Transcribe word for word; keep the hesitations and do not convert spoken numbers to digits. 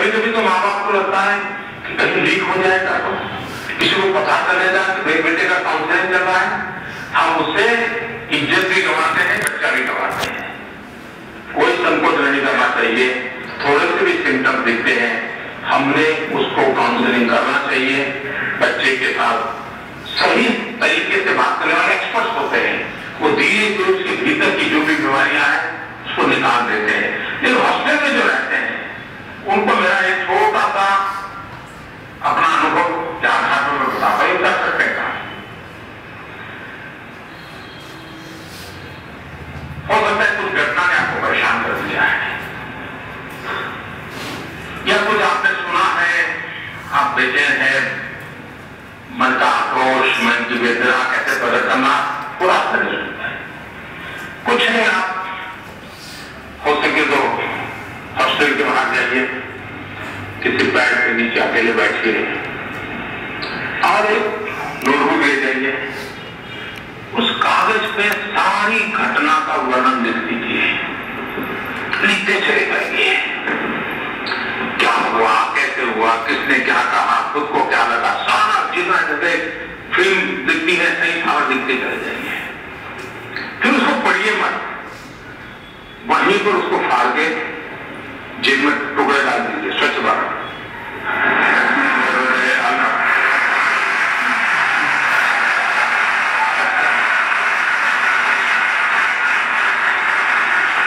कभी कभी तो माँ बाप को लगता है कि कहीं लीक हो जाएगा, किसी को पता चलेगा कि भाई बेटे का काउंसलिंग चल रहा है। हम उससे इज्जत भी गंवाते हैं, बच्चा भी गंवाते हैं। कोई संकोच नहीं करना चाहिए, थोड़े से भी सिम्टम दिखते हैं हमने उसको काउंसलिंग करना चाहिए। बच्चे के साथ सही तरीके से बात करने वाले एक्सपर्ट्स होते हैं, वो धीरे धीरे उसके भीतर की जो भी बीमारियां हैं उसको निकाल देते हैं। लेकिन हॉस्टल में जो रहते हैं उनको मेरा एक छोटा सा अपना अनुभव चार घाटों में बता पाई कर सकते हैं। हो सकता है कुछ घटना ने आपको परेशान कर दिया है या कुछ आपने सुना है, आप बेचैन हैं, मन का आक्रोश, मन की वेदना कैसे प्रकट करना पूरा नहीं है। कुछ नहीं, आप हो सके तो हॉस्टल के बाहर जाइए, किसी बेड के नीचे अकेले बैठिए और एक नोटबुक ले जाइए, उस कागज पे सारी घटना का वर्णन लिख दीजिए, लिखते चले जाइए। क्या हुआ, कैसे हुआ, किसने क्या कहा, खुद को क्या लगा, सारा जितना जैसे फिल्म दिखती है सही सारा लिखते चले जाइए। फिर उसको पढ़िए मत, वहीं पर उसको फाड़ के जेब में टुकड़े